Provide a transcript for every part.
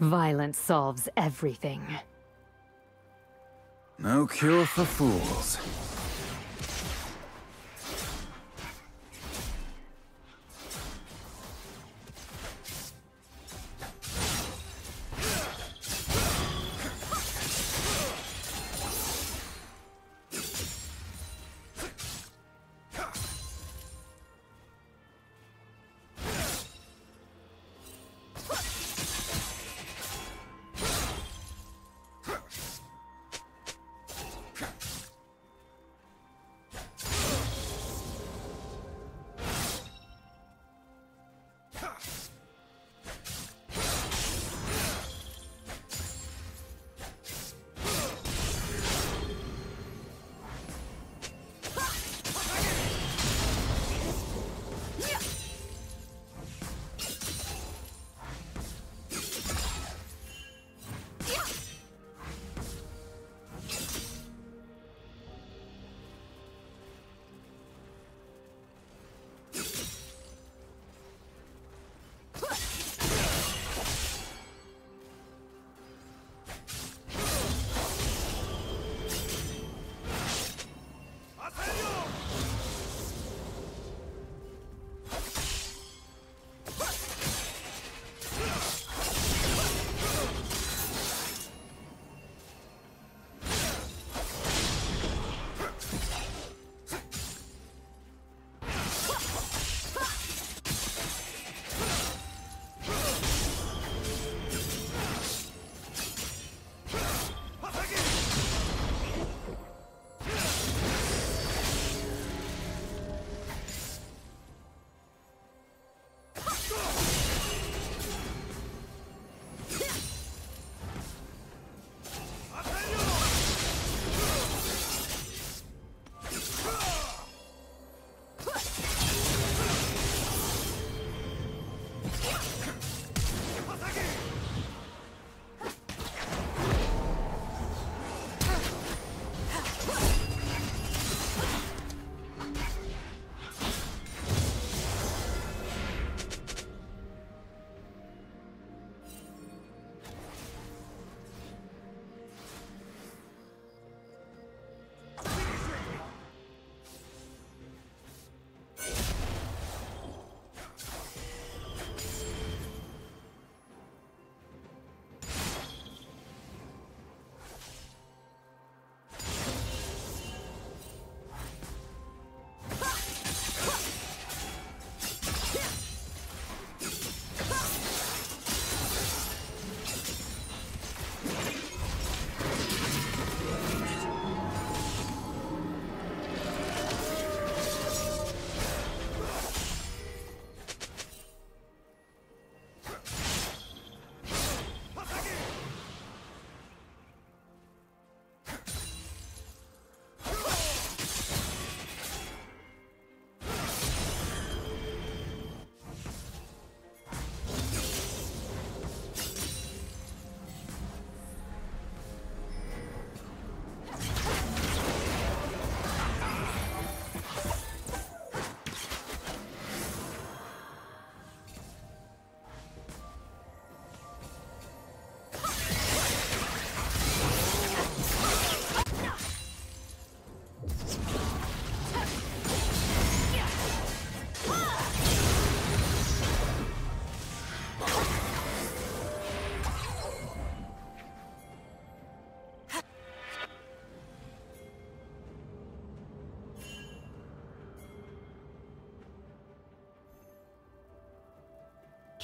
Violence solves everything. No cure for fools.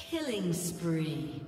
Killing spree.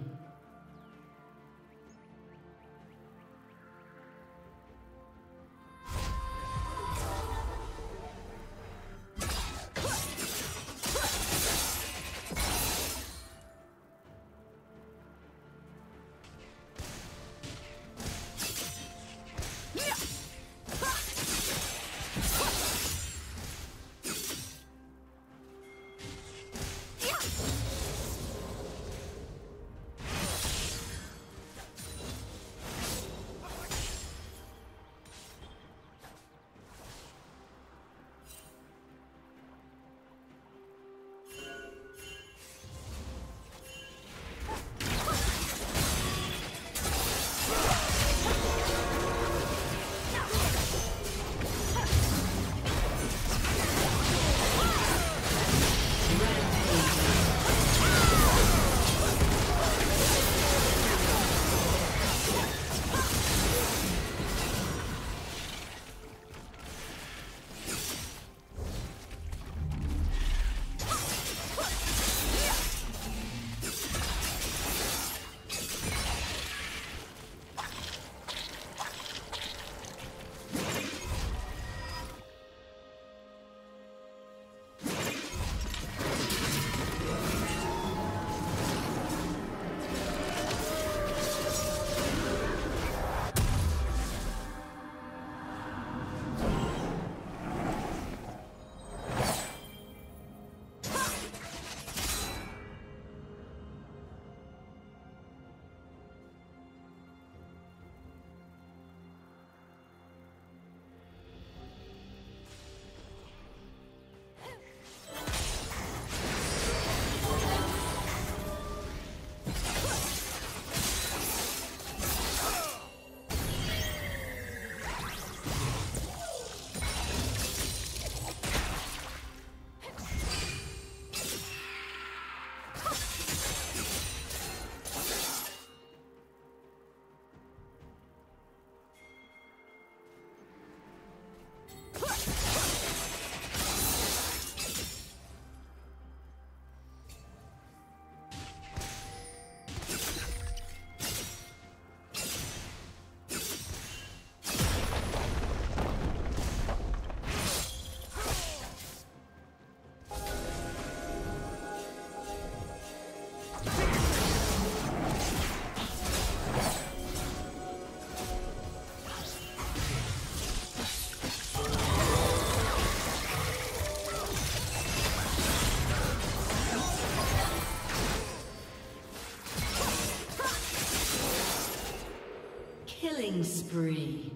Killing spree.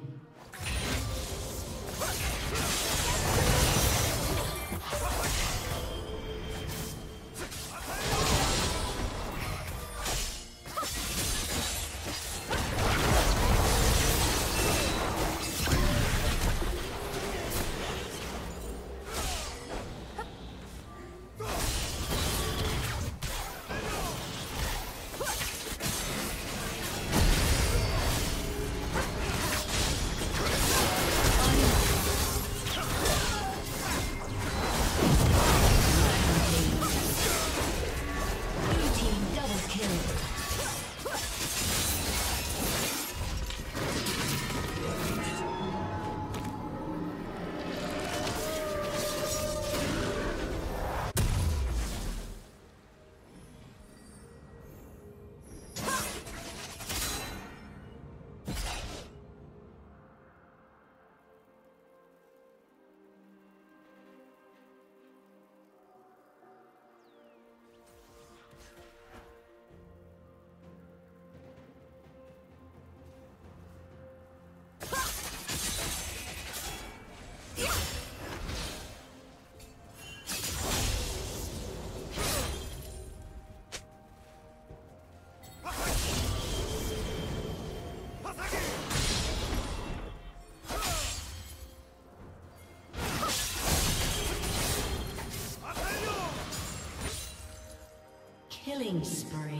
Killing spree.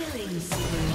Killing spree.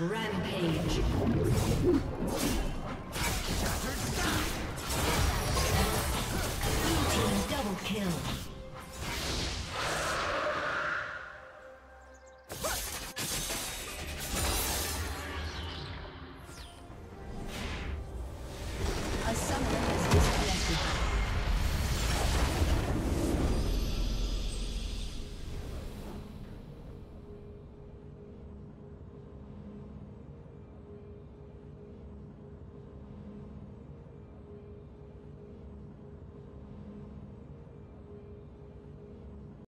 Rampage.